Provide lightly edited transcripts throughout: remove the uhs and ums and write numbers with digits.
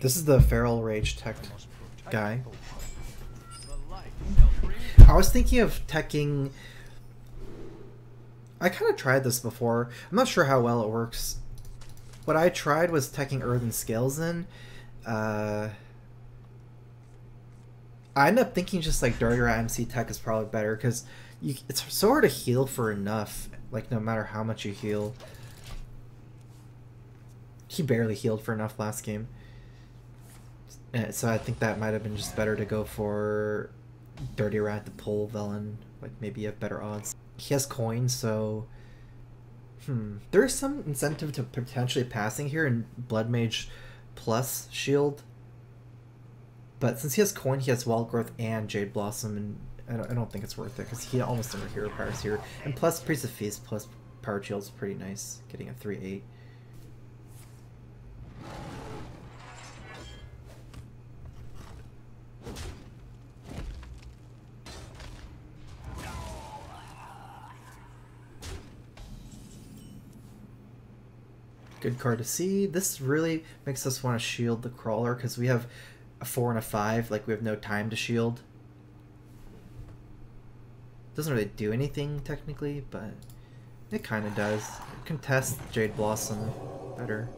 This is the Feral Rage tech guy. I was thinking of teching... I kind of tried this before. I'm not sure how well it works. What I tried was teching Earthen Scales in. I end up thinking just like Dirty Rat MC tech is probably better, because it's so hard to heal for enough, like no matter how much you heal. He barely healed for enough last game. And so I think that might have been just better to go for Dirty Rat to pull Velen, like maybe you have better odds. He has coin, so... There is some incentive to potentially passing here in Blood Mage plus Shield. But since he has coin, he has Wild Growth and Jade Blossom, and I don't think it's worth it, because he almost never hero powers here. And plus Priest of Feast plus Power Shield is pretty nice, getting a 3-8. Good card to see. This really makes us want to shield the crawler, because we have a 4 and a 5, like we have no time to shield. Doesn't really do anything technically, but it kind of does. Contest Jade Blossom better.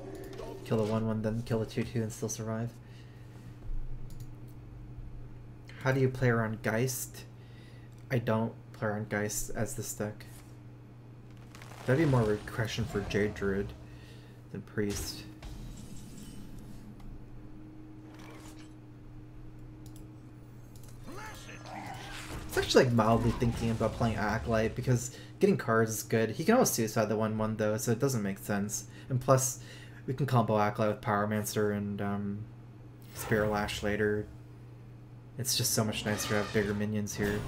Kill the 1-1, then kill the 2-2 and still survive. How do you play around Geist? I don't play around Geist as this deck. That'd be more of a question for Jade Druid. The priest. It's actually like mildly thinking about playing Acolyte, because getting cards is good. He can always suicide the 1-1 though, so it doesn't make sense. And plus, we can combo Acolyte with Powermancer and Spear Lash later. It's just so much nicer to have bigger minions here.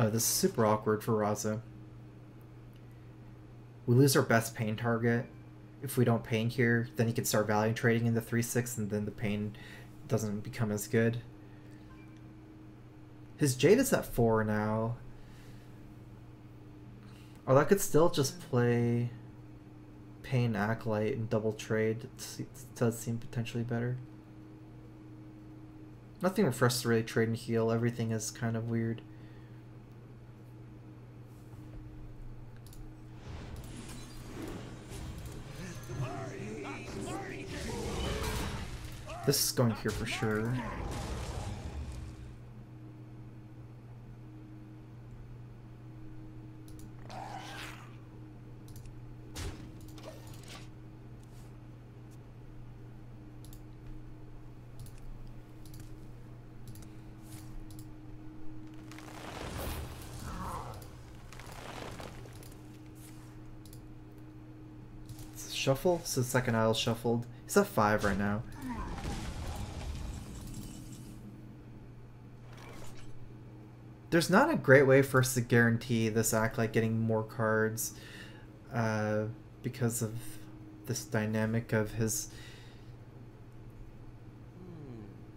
Oh, this is super awkward for Raza. We lose our best pain target. If we don't pain here, then he can start value trading in the 3-6, and then the pain doesn't become as good. His Jade is at 4 now. Or I could still just play pain Acolyte and double trade. It does seem potentially better. Nothing for us to really trade and heal. Everything is kind of weird. This is going here for sure. It's a shuffle, so the second idle shuffled. He's at 5 right now. There's not a great way for us to guarantee this act like getting more cards because of this dynamic of his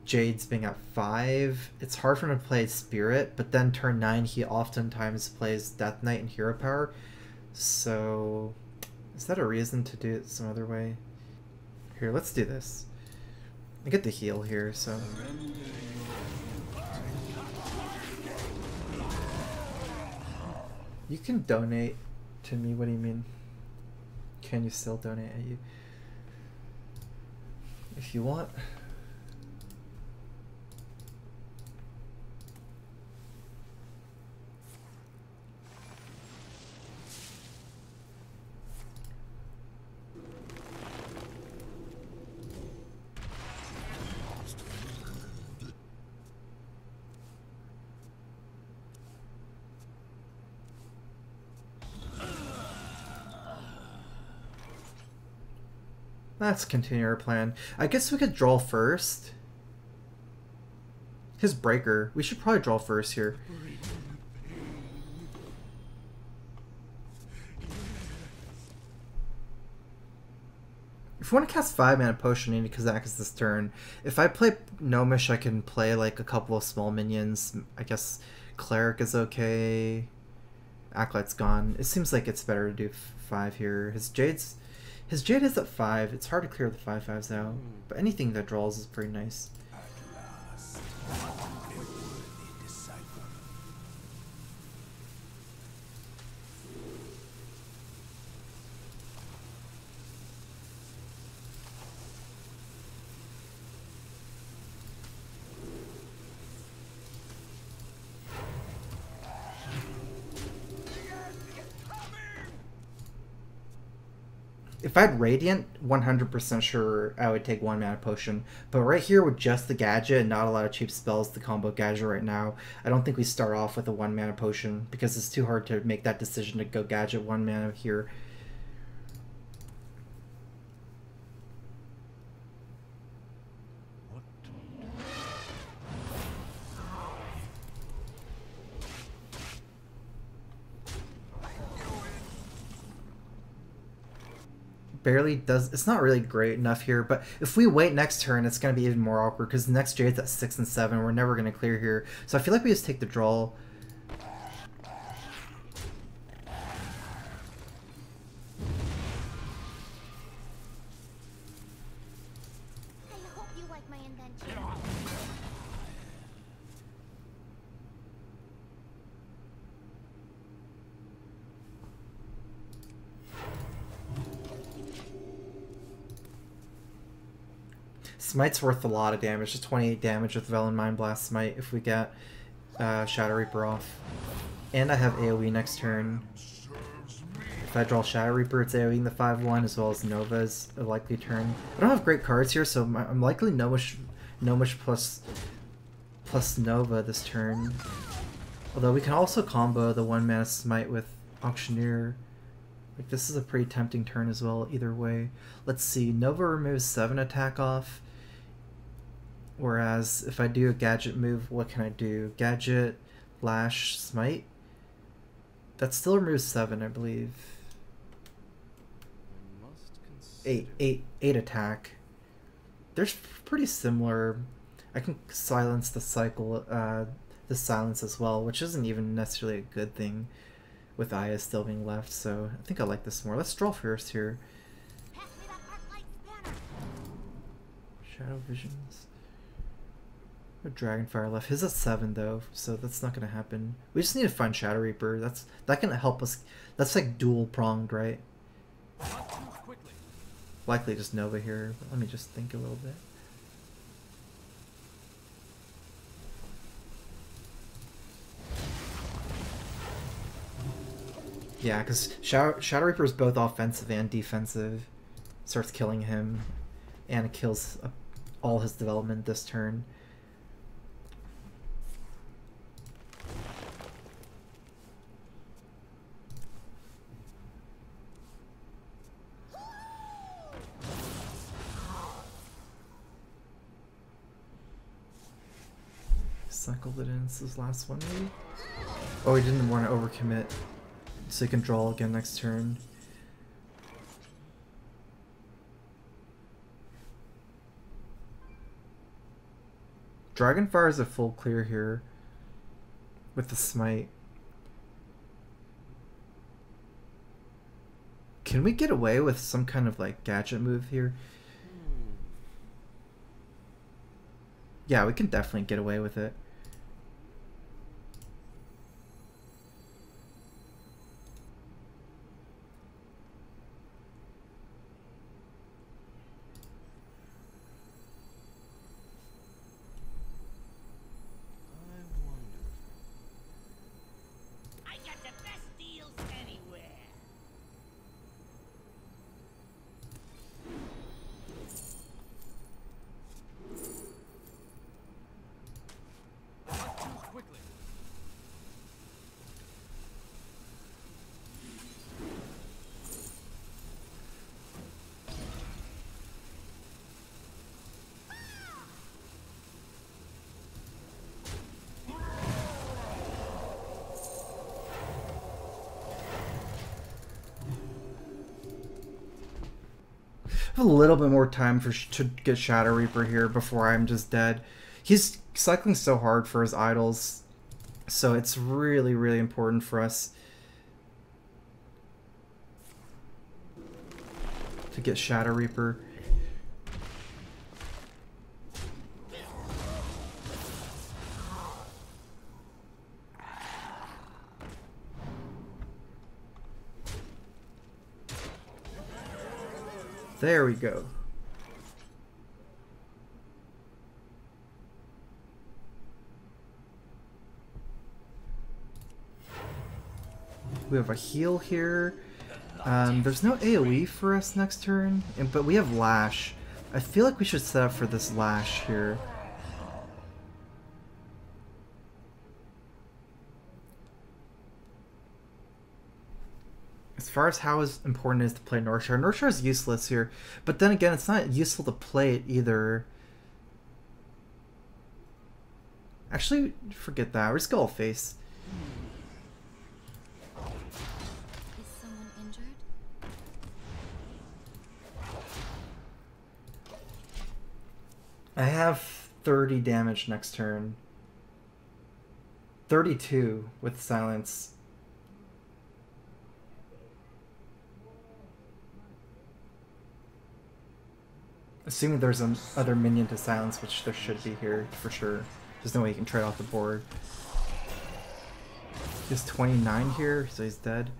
Jades being at 5. It's hard for him to play Spirit, but then turn 9 he oftentimes plays Death Knight and Hero Power. So is that a reason to do it some other way? Here, let's do this. I get the heal here, so... You can donate to me. What do you mean? Can you still donate at you? If you want. Let's continue our plan. I guess we could draw first. His breaker. We should probably draw first here. If we want to cast 5-mana potion into Kazak this turn, if I play Gnomish, I can play like a couple of small minions. I guess Cleric is okay. Acolyte's gone. It seems like it's better to do 5 here. His jade is at 5. It's hard to clear the 5/5s out, but anything that draws is pretty nice. If I had Radiant, 100% sure I would take 1 mana potion. But right here with just the gadget and not a lot of cheap spells to combo gadget right now, I don't think we start off with a 1 mana potion because it's too hard to make that decision to go gadget 1 mana here. Barely does. It's not really great enough here, but if we wait next turn, it's going to be even more awkward because the next jade's at 6 and 7. We're never going to clear here, so I feel like we just take the draw. Smite's worth a lot of damage, just 28 damage with Velen Mind Blast Smite if we get Shadowreaper off. And I have AoE next turn. If I draw Shadowreaper, it's AoEing the 5-1 as well as Nova's a likely turn. I don't have great cards here, so I'm likely Gnomish plus Nova this turn. Although we can also combo the 1-mana Smite with Auctioneer. Like, this is a pretty tempting turn as well, either way. Let's see, Nova removes 7 attack off. Whereas, if I do a gadget move, what can I do? Gadget, Lash, Smite? That still removes 7, I believe. 8 attack. They're pretty similar. I can silence the cycle, the silence as well, which isn't even necessarily a good thing with Aya still being left, so I think I like this more. Let's draw first here. Shadow visions. Dragonfire left. His at 7 though, so that's not gonna happen. We just need to find Shadowreaper. That can help us. That's like dual pronged, right? Likely just Nova here. But let me just think a little bit. Yeah, because Shadowreaper is both offensive and defensive. Starts killing him, and it kills all his development this turn. Cycled it in. This is last one, maybe? Oh, he didn't want to overcommit, so he can draw again next turn. Dragonfire is a full clear here with the smite. Can we get away with some kind of like gadget move here? Yeah, we can definitely get away with it. A little bit more time to get Shadowreaper here before I'm just dead. He's cycling so hard for his idols, so it's really important for us to get Shadowreaper. There we go. We have a heal here. There's no AoE for us next turn, but we have Lash. I feel like we should set up for this Lash here. As far as how important it is to play Northshire, Northshire is useless here, but then again, it's not useful to play it either. Actually, forget that. We're just gonna face. I have 30 damage next turn. 32 with silence. Assuming there's another minion to silence, which there should be here for sure. There's no way you can trade off the board. He's 29 here, so he's dead.